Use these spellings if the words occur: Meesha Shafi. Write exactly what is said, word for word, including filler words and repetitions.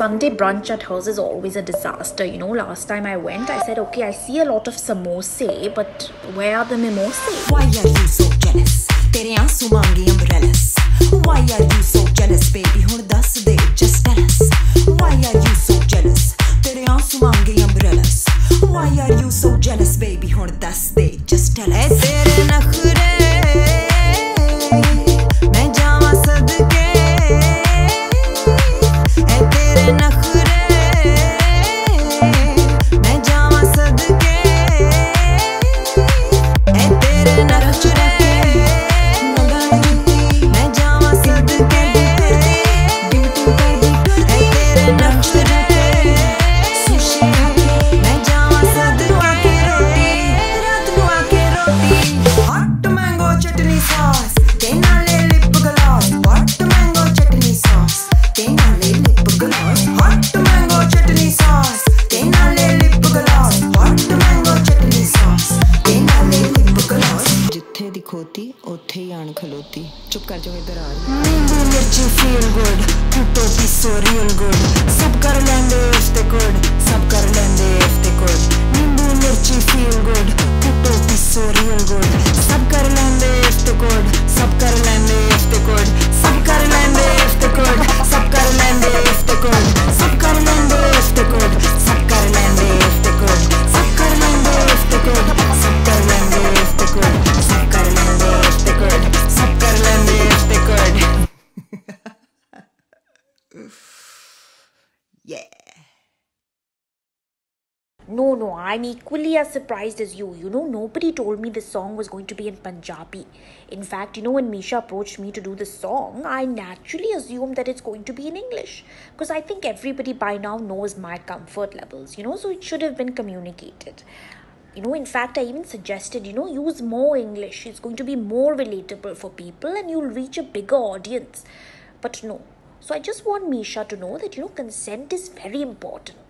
Sunday brunch at hers is always a disaster. You know, last time I went, I said, okay, I see a lot of samosa, but where are the mimosas? Why are you so jealous? Tere aansu mangi umbrellas. Why are you so jealous, baby? Hun das de, just tell us. Why are you so jealous? Tere aansu mangi umbrellas. Why are you so jealous, baby? Hun das de, just tell us. Tere nakhre main jawa sadke. चुप कर जाओ इधर आ मिर्ची feel good कुटो की so real good सब कर लेंगे if they could सब कर लेंगे इफ दे कुड नींबू मिर्ची फील गुड कुटो की सो रियल गुड सब कर लेंगे इफ दे कुड सब कर लेंगे इफ दे कुड सब कर लेंगे इफ दे कुड सब कर लेंगे इफ दे कुड सब कर लेंगे इफ दे कुड सब कर लेंगे इफ दे कुड सब कर लेंगे इफ दे कुड सब कर लेंगे इफ दे कुड सब कर लेंगे if they could Yeah. No, no, I'm equally as surprised as you. You know, nobody told me this song was going to be in Punjabi. In fact, you know, when Meesha approached me to do this song, I naturally assumed that it's going to be in English. Because I think everybody by now knows my comfort levels, you know, so it should have been communicated. You know, in fact, I even suggested, you know, use more English. It's going to be more relatable for people and you'll reach a bigger audience. But no. So I just want Meesha to know that, you know, consent is very important.